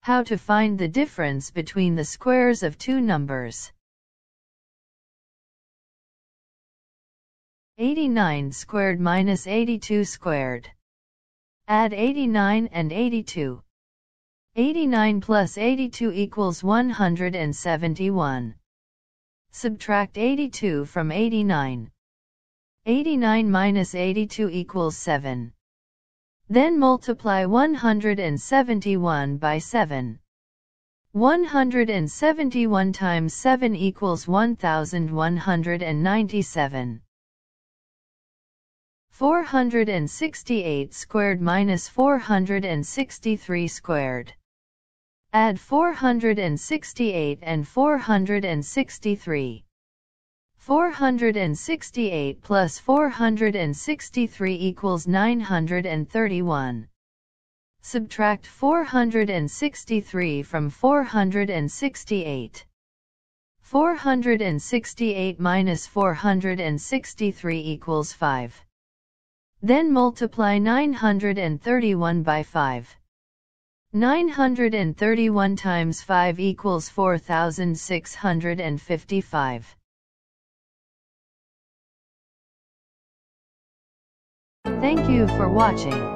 How to find the difference between the squares of two numbers. 89 squared minus 82 squared. Add 89 and 82. 89 plus 82 equals 171. Subtract 82 from 89. 89 minus 82 equals 7. Then multiply 171 by 7. 171 times 7 equals 1197. 468 squared minus 463 squared. Add 468 and 463. 468 plus 463 equals 931. Subtract 463 from 468. 468 minus 463 equals 5. Then multiply 931 by 5. 931 times 5 equals 4,655. Thank you for watching.